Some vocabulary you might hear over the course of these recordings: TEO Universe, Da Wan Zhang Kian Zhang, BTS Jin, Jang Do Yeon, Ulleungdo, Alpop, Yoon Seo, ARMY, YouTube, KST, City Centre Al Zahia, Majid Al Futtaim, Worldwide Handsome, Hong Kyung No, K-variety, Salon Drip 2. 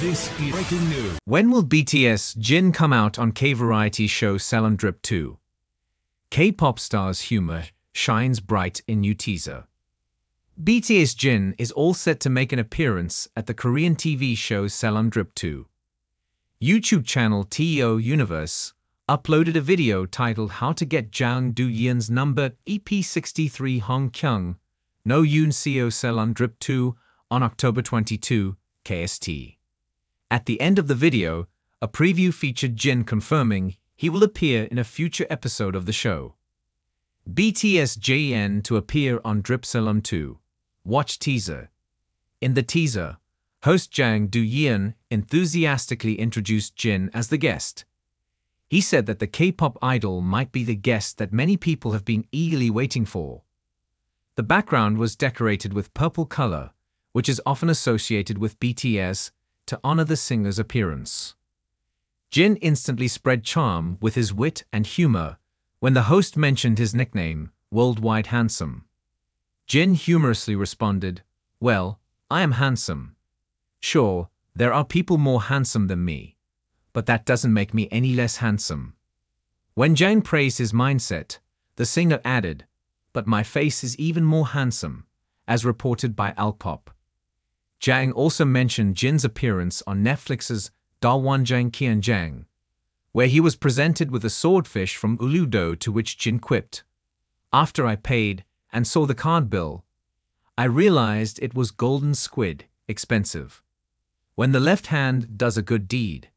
This is breaking news. When will BTS Jin come out on K-variety show Salon Drip 2? K-pop star's humor shines bright in new teaser. BTS Jin is all set to make an appearance at the Korean TV show Salon Drip 2. YouTube channel TEO Universe uploaded a video titled How to Get Jang Do Yeon's Number EP63 Hong Kyung No Yoon Seo Salon Drip 2 on October 22, KST. At the end of the video, a preview featured Jin confirming he will appear in a future episode of the show. BTS Jin to appear on Drip Salon 2. Watch teaser. In the teaser, host Jang Do Yeon enthusiastically introduced Jin as the guest. He said that the K-pop idol might be the guest that many people have been eagerly waiting for. The background was decorated with purple color, which is often associated with BTS, to honor the singer's appearance. Jin instantly spread charm with his wit and humor when the host mentioned his nickname, Worldwide Handsome. Jin humorously responded, "Well, I am handsome. Sure, there are people more handsome than me, but that doesn't make me any less handsome." When Jin praised his mindset, the singer added, "But my face is even more handsome," as reported by Alpop. Jang also mentioned Jin's appearance on Netflix's Da Wan Zhang Kian Zhang, where he was presented with a swordfish from Ulleungdo, to which Jin quipped, "After I paid and saw the card bill, I realized it was golden squid, expensive. When the left hand does a good deed,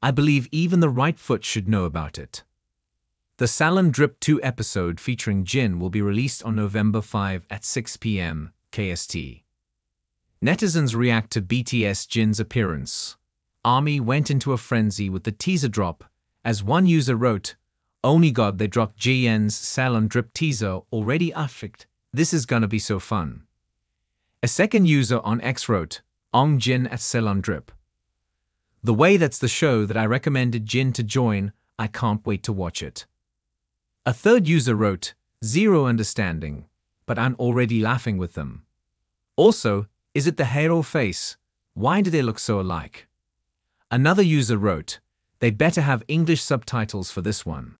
I believe even the right foot should know about it." The Salon Drip 2 episode featuring Jin will be released on November 5 at 6 p.m. KST. Netizens react to BTS Jin's appearance. ARMY went into a frenzy with the teaser drop, as one user wrote, "Oh my god, they dropped Jin's Salon Drip teaser already, affect. This is gonna be so fun." A second user on X wrote, "Ong Jin at Salon Drip. The way that's the show that I recommended Jin to join, I can't wait to watch it." A third user wrote, "Zero understanding, but I'm already laughing with them. Also, is it the hair or face? Why do they look so alike?" Another user wrote, "They better have English subtitles for this one."